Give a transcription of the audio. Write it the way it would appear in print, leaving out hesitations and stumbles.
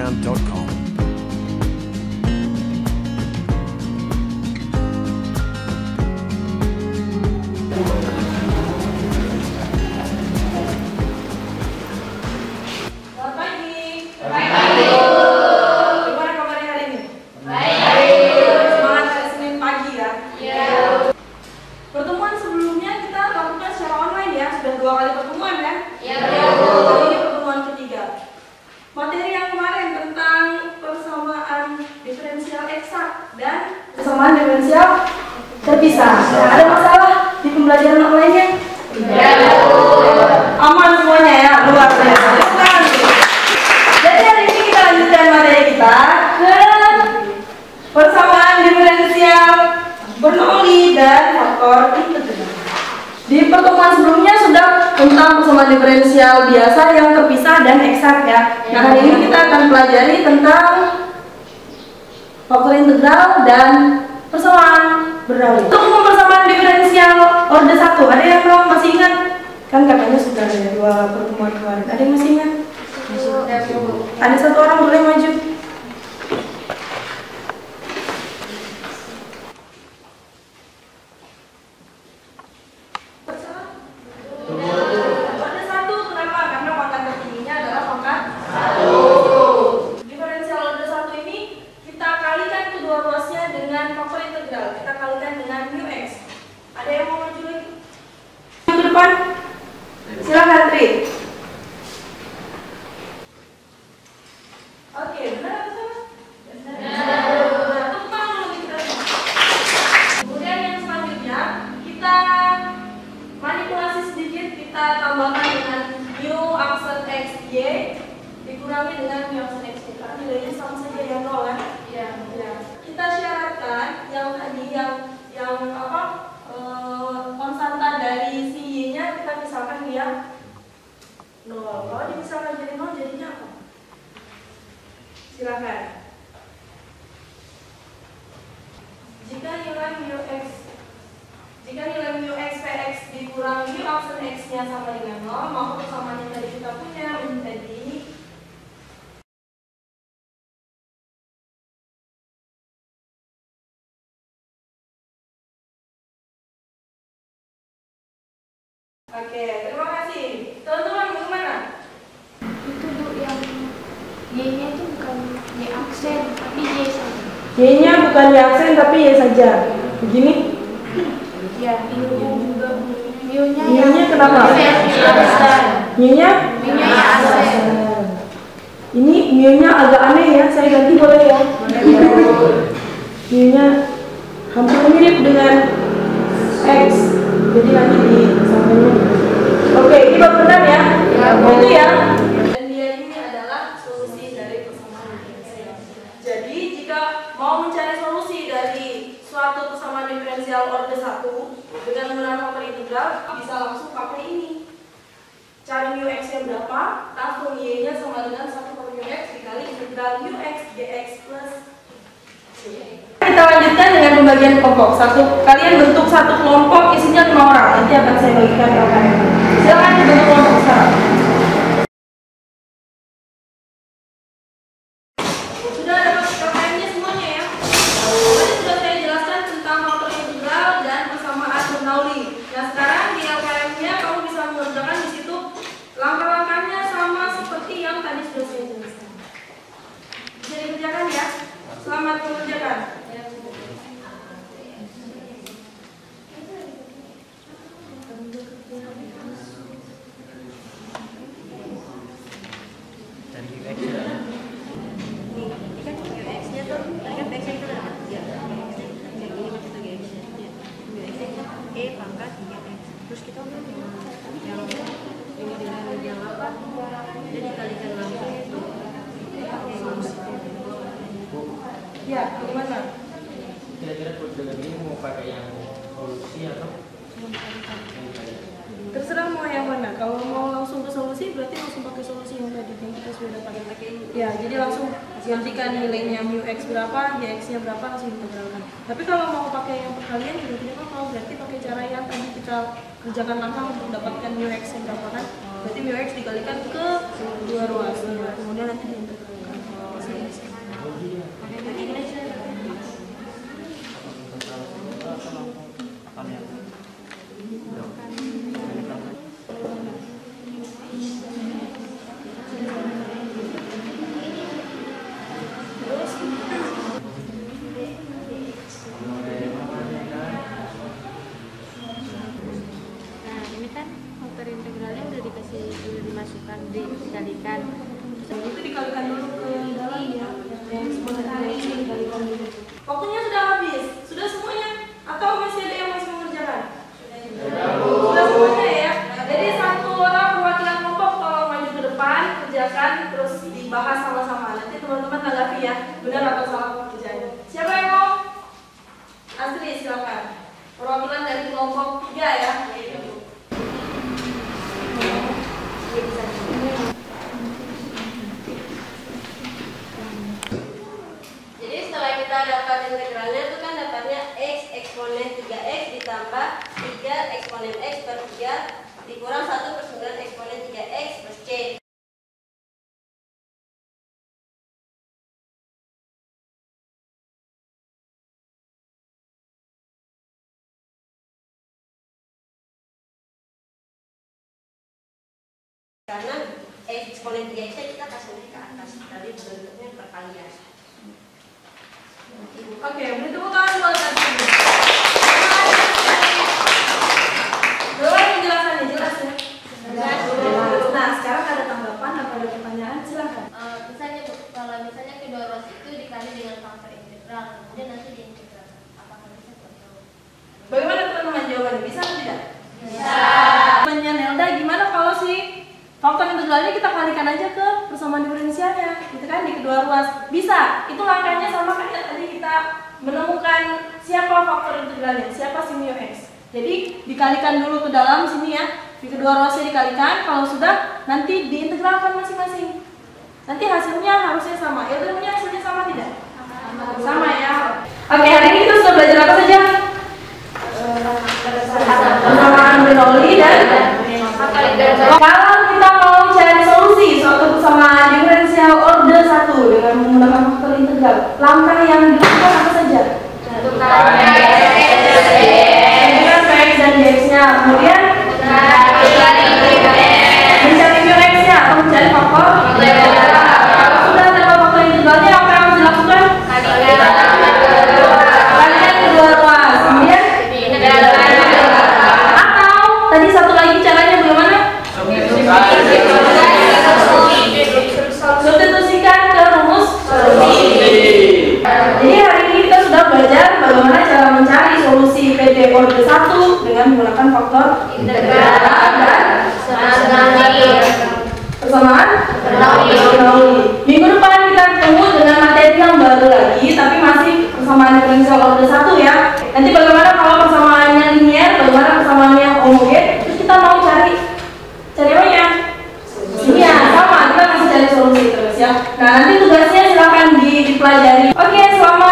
sound.com. Materi yang kemarin tentang persamaan diferensial eksak dan persamaan diferensial terpisah. Ada masalah di pembelajaran online-nya? Tidak. Aman semuanya ya, luar biasa. Jadi hari ini kita lanjutkan materi kita ke persamaan diferensial bernominal dan faktor integral. Di pertemuan sebelumnya sudah tentang persamaan diferensial biasa yang terpisah dan eksak ya. Nah hari ini kita akan pelajari tentang faktor integral dan persamaan berdalih. Untuk persamaan diferensial orde 1, ada yang masih ingat? Kan katanya sudah ada 2 pertemuan kemarin. Ada yang masih ingat? Ada 1 orang, boleh maju. Silakan. Jika nilai mu x px dikurang mu option x nya sama dengan 0, maka persamaan yang tadi kita punya menjadi oke, terima kasih. Teman-teman bagaimana? Itu Bu yang y-nya itu Y aksen, tapi Y saja. Y-nya bukan Y aksen, tapi Y saja. Begini? Ya, mu juga. Mu-nya kenapa? Mu-nya? Mu-nya aksen. Ini mu-nya agak aneh ya, saya ganti boleh ya? Mu-nya hampir mirip dengan X. Jadi nanti disambungin. Oke, ini bab benar ya? Itu ya. Orde 1 dengan menggunakan faktor integral bisa langsung pakai ini. Cari mu x nya berapa, langsung y nya sama dengan 1 per mu x dikali integral mu x dx plus y. Kita lanjutkan dengan pembagian kelompok. Kalian bentuk satu kelompok isinya 5 orang. Nanti akan saya bagikan ke kalian. Silakan bentuk kelompok sekarang. Ya, gimana? Kira-kira program ini mau pakai yang solusi atau? Terserah mau yang mana. Kalau mau langsung ke solusi, berarti langsung pakai solusi yang tadi kita sudah pakai. Ya, jadi langsung gantikan nilainya mu x berapa, y x nya berapa langsung integralkan. Tapi kalau mau pakai yang perkalian, berarti kalau berarti pakai cara yang tadi kita kerjakan langkah untuk mendapatkan mu x yang berapa kan? Berarti mu x dikalikan ke 2 ruasnya, kemudian nanti diintegralkan. dapat integralnya itu kan dapatnya x eksponen 3x ditambah 3 eksponen x per 3 dikurang 1 per 9 eksponen 3x plus c. Karena eksponen 3x kita kasihnya ke atas, tadi bentuknya perkalian. Oke, beri tepuk tangan buat tadi. Doain penjelasannya jelas ya. Nah, sekarang ada tanggapan atau ada pertanyaan, silakan. Misalnya kalau misalnya kedua ruas itu dikali dengan faktor integral, kemudian nanti diintegral. Apakah bisa atau? Bagaimana teman-teman jawabannya? Bisa atau tidak? Bisa. Temannya Nelda, gimana kalau sih? Faktor integralnya kita kalikan aja ke persamaan diferensialnya, itu kan di kedua ruas bisa. Itu langkahnya sama kayak tadi kita menemukan siapa faktor integralnya, siapa si mu x. Jadi dikalikan dulu ke dalam sini ya, di kedua ruasnya dikalikan. Kalau sudah, nanti diintegralkan masing-masing. Nanti hasilnya harusnya sama. Ya tentunya hasilnya sama tidak? Sama ya. Oke, hari ini kita sudah belajar apa saja? Persamaan Bernoulli dan faktor integral. Langkah yang dilakukan apa saja? Tentukan Px dan dx-nya. Kemudian mencari mu x-nya atau mencari faktor. Kalau sudah dapat faktor integralnya, apa yang harus dilakukan? Kalian kedua ruas. Kemudian atau tadi satu lagi caranya bagaimana? Substitusikan ke rumus solusi. Jadi hari ini kita sudah belajar bagaimana cara mencari solusi PD orde 1 dengan menggunakan faktor integral dan persamaan Bernoulli. Minggu depan kita ketemu dengan materi yang baru lagi, tapi masih persamaan diferensial orde 1 ya. Nanti bagaimana kalau persamaannya linier, bagaimana persamaannya homogen, terus kita mau cari apa ya? Iya, sama, kita masih cari solusi terus ya. Nah, nanti tugasnya silakan dipelajari. Oke, selamat.